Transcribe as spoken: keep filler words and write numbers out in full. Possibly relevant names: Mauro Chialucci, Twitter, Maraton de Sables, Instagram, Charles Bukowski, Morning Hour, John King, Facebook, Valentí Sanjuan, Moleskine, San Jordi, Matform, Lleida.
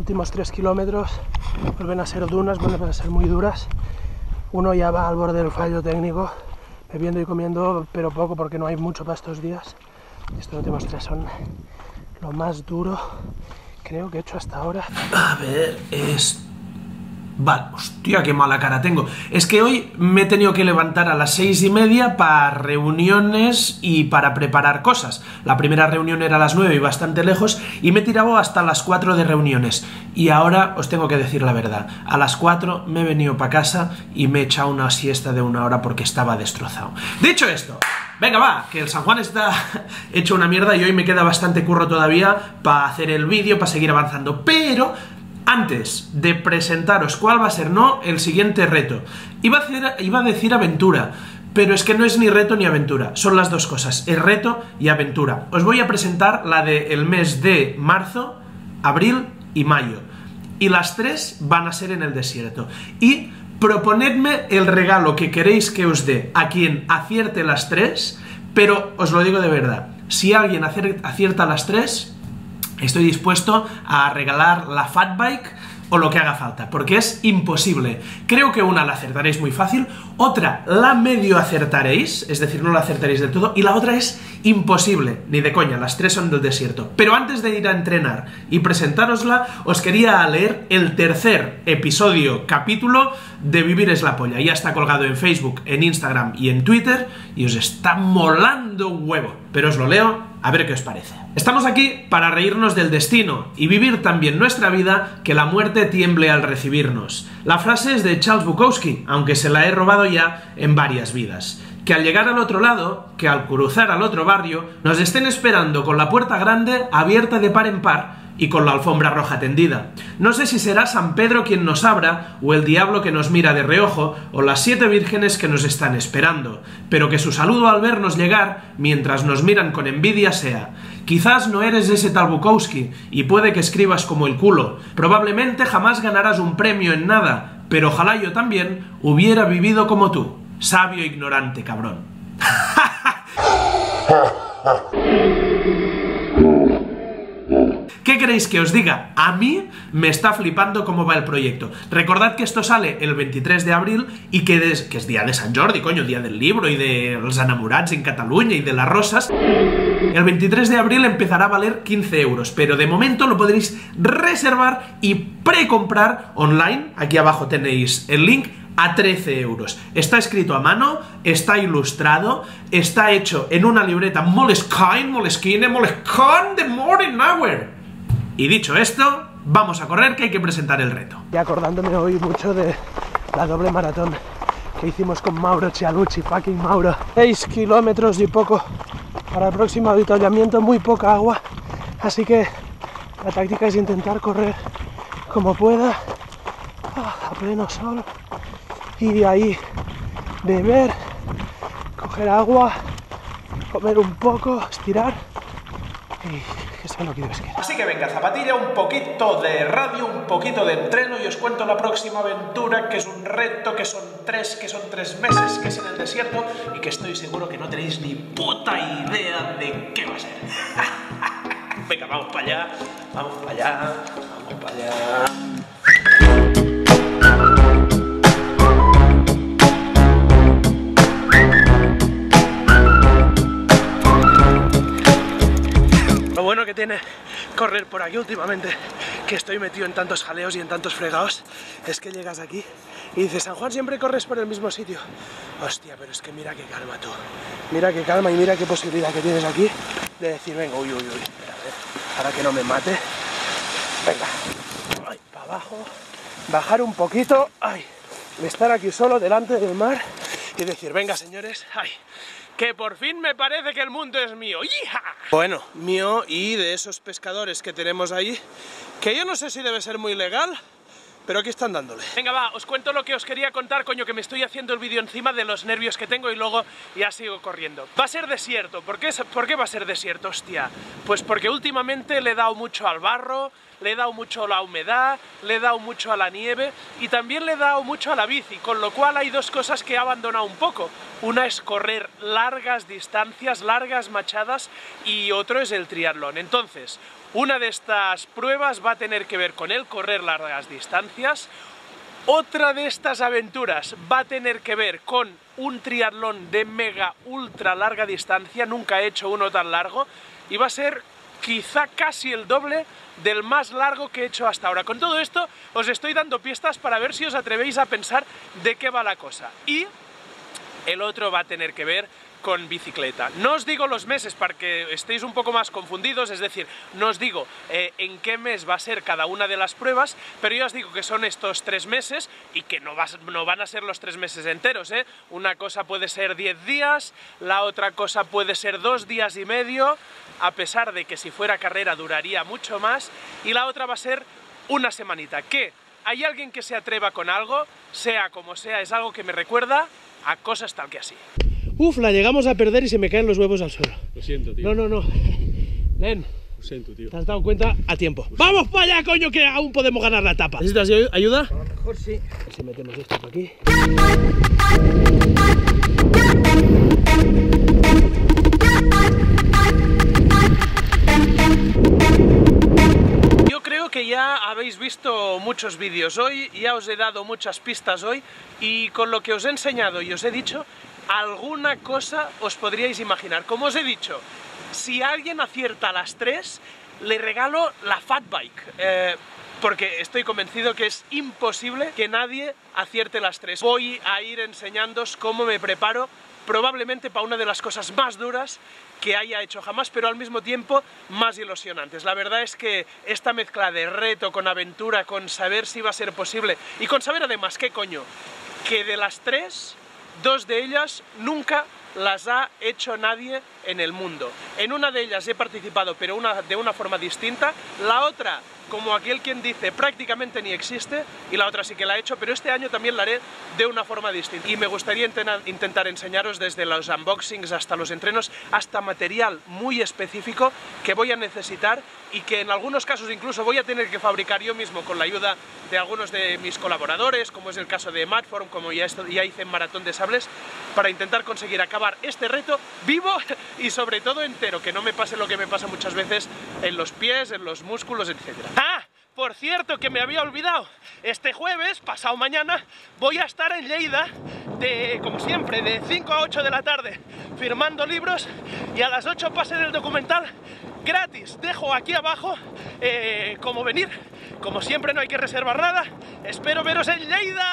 últimos tres kilómetros vuelven a ser dunas, vuelven a ser muy duras. Uno ya va al borde del fallo técnico, bebiendo y comiendo, pero poco porque no hay mucho para estos días. Estos últimos tres son lo más duro, creo, que he hecho hasta ahora. A ver, es... Vale, hostia, qué mala cara tengo. Es que hoy me he tenido que levantar a las seis y media para reuniones y para preparar cosas. La primera reunión era a las nueve y bastante lejos, y me he tirado hasta las cuatro de reuniones. Y ahora os tengo que decir la verdad. A las cuatro me he venido para casa y me he echado una siesta de una hora porque estaba destrozado. Dicho esto, venga va, que el San Juan está hecho una mierda y hoy me queda bastante curro todavía para hacer el vídeo, para seguir avanzando, pero... Antes de presentaros cuál va a ser, no, el siguiente reto. Iba a, hacer, iba a decir aventura, pero es que no es ni reto ni aventura. Son las dos cosas, el reto y aventura. Os voy a presentar la del mes de marzo, abril y mayo. Y las tres van a ser en el desierto. Y proponedme el regalo que queréis que os dé a quien acierte las tres, pero os lo digo de verdad, si alguien acierta las tres... Estoy dispuesto a regalar la fat bike o lo que haga falta, porque es imposible. Creo que una la acertaréis muy fácil, otra la medio acertaréis, es decir, no la acertaréis del todo, y la otra es imposible, ni de coña, las tres son del desierto. Pero antes de ir a entrenar y presentárosla, os quería leer el tercer episodio, capítulo de Vivir es la polla. Ya está colgado en Facebook, en Instagram y en Twitter, y os está molando un huevo, pero os lo leo. A ver qué os parece. Estamos aquí para reírnos del destino y vivir también nuestra vida, que la muerte tiemble al recibirnos. La frase es de Charles Bukowski, aunque se la he robado ya en varias vidas. Que al llegar al otro lado, que al cruzar al otro barrio, nos estén esperando con la puerta grande abierta de par en par y con la alfombra roja tendida. No sé si será San Pedro quien nos abra, o el diablo que nos mira de reojo, o las siete vírgenes que nos están esperando, pero que su saludo al vernos llegar, mientras nos miran con envidia, sea: quizás no eres ese tal Bukowski, y puede que escribas como el culo, probablemente jamás ganarás un premio en nada, pero ojalá yo también hubiera vivido como tú, sabio ignorante cabrón. ¿Qué queréis que os diga? A mí me está flipando cómo va el proyecto. Recordad que esto sale el veintitrés de abril y que, des, que es día de San Jordi, coño, día del libro y de los enamorats en Cataluña y de las rosas. El veintitrés de abril empezará a valer quince euros, pero de momento lo podréis reservar y precomprar online. Aquí abajo tenéis el link. A trece euros. Está escrito a mano, está ilustrado, está hecho en una libreta Moleskine, Moleskine, Moleskine de Morning Hour. Y dicho esto, vamos a correr, que hay que presentar el reto. Y acordándome hoy mucho de la doble maratón que hicimos con Mauro Chialucci, fucking Mauro. seis kilómetros y poco para el próximo avituallamiento, muy poca agua, así que la táctica es intentar correr como pueda, a pleno sol. Y de ahí beber, coger agua, comer un poco, estirar y que sea lo que Dios quiera. Así que venga, zapatilla, un poquito de radio, un poquito de entreno y os cuento la próxima aventura, que es un reto, que son tres, que son tres meses, que es en el desierto y que estoy seguro que no tenéis ni puta idea de qué va a ser. Venga, vamos para allá, vamos para allá, vamos para allá. Bueno, que tiene correr por aquí últimamente, que estoy metido en tantos jaleos y en tantos fregados, es que llegas aquí y dices: San Juan, siempre corres por el mismo sitio. Hostia, pero es que mira qué calma, tú. Mira qué calma y mira qué posibilidad que tienes aquí de decir: venga, uy, uy, uy, espera, a ver, para que no me mate. Venga, ay, para abajo, bajar un poquito, ay, estar aquí solo delante del mar y decir: venga, señores, ay, que por fin me parece que el mundo es mío. ¡Hija! Bueno, mío y de esos pescadores que tenemos ahí, que yo no sé si debe ser muy legal, pero aquí están dándole. Venga va, os cuento lo que os quería contar, coño, que me estoy haciendo el vídeo encima de los nervios que tengo y luego ya sigo corriendo. Va a ser desierto. ¿Por qué, por qué va a ser desierto? Hostia, pues porque últimamente le he dado mucho al barro, le he dado mucho a la humedad, le he dado mucho a la nieve y también le he dado mucho a la bici, con lo cual hay dos cosas que he abandonado un poco. Una es correr largas distancias, largas machadas, y otro es el triatlón. Entonces, Una de estas pruebas va a tener que ver con el correr largas distancias. Otra de estas aventuras va a tener que ver con un triatlón de mega ultra larga distancia. Nunca he hecho uno tan largo y va a ser quizá casi el doble del más largo que he hecho hasta ahora. Con todo esto os estoy dando pistas para ver si os atrevéis a pensar de qué va la cosa. Y el otro va a tener que ver con bicicleta. No os digo los meses para que estéis un poco más confundidos, es decir, no os digo eh, en qué mes va a ser cada una de las pruebas, pero yo os digo que son estos tres meses y que no, va, no van a ser los tres meses enteros, ¿eh? Una cosa puede ser diez días, la otra cosa puede ser dos días y medio, a pesar de que si fuera carrera duraría mucho más, y la otra va a ser una semanita. ¿Qué? ¿Hay alguien que se atreva con algo? Sea como sea, es algo que me recuerda a cosas tal que así. Uf, la llegamos a perder y se me caen los huevos al suelo. Lo siento, tío. No, no, no. Len. Lo siento, tío. Te has dado cuenta a tiempo. Lo ¡vamos para allá, coño, que aún podemos ganar la etapa! ¿Necesitas ayuda? A lo mejor sí. A ver si metemos esto por aquí. Yo creo que ya habéis visto muchos vídeos hoy, ya os he dado muchas pistas hoy, y con lo que os he enseñado y os he dicho, alguna cosa os podríais imaginar. Como os he dicho, si alguien acierta a las tres, le regalo la fat bike. Eh, porque estoy convencido que es imposible que nadie acierte las tres. Voy a ir enseñándoos cómo me preparo, probablemente para una de las cosas más duras que haya hecho jamás, pero al mismo tiempo más ilusionantes. La verdad es que esta mezcla de reto con aventura, con saber si va a ser posible, y con saber además, ¿qué coño? Que de las tres, dos de ellas nunca las ha hecho nadie en el mundo. En una de ellas he participado, pero una, de una forma distinta. La otra, como aquel quien dice, prácticamente ni existe, y la otra sí que la he hecho, pero este año también la haré de una forma distinta. Y me gustaría intena, intentar enseñaros desde los unboxings hasta los entrenos, hasta material muy específico que voy a necesitar y que en algunos casos incluso voy a tener que fabricar yo mismo con la ayuda de algunos de mis colaboradores, como es el caso de Matform, como ya, esto, ya hice en Maratón de Sables, para intentar conseguir acabar este reto vivo y sobre todo entero, que no me pase lo que me pasa muchas veces en los pies, en los músculos, etcétera. ¡Ah! Por cierto, que me había olvidado, este jueves, pasado mañana, voy a estar en Lleida, de, como siempre, de cinco a ocho de la tarde, firmando libros, y a las ocho pase del documental gratis. Dejo aquí abajo eh, cómo venir, como siempre no hay que reservar nada, espero veros en Lleida.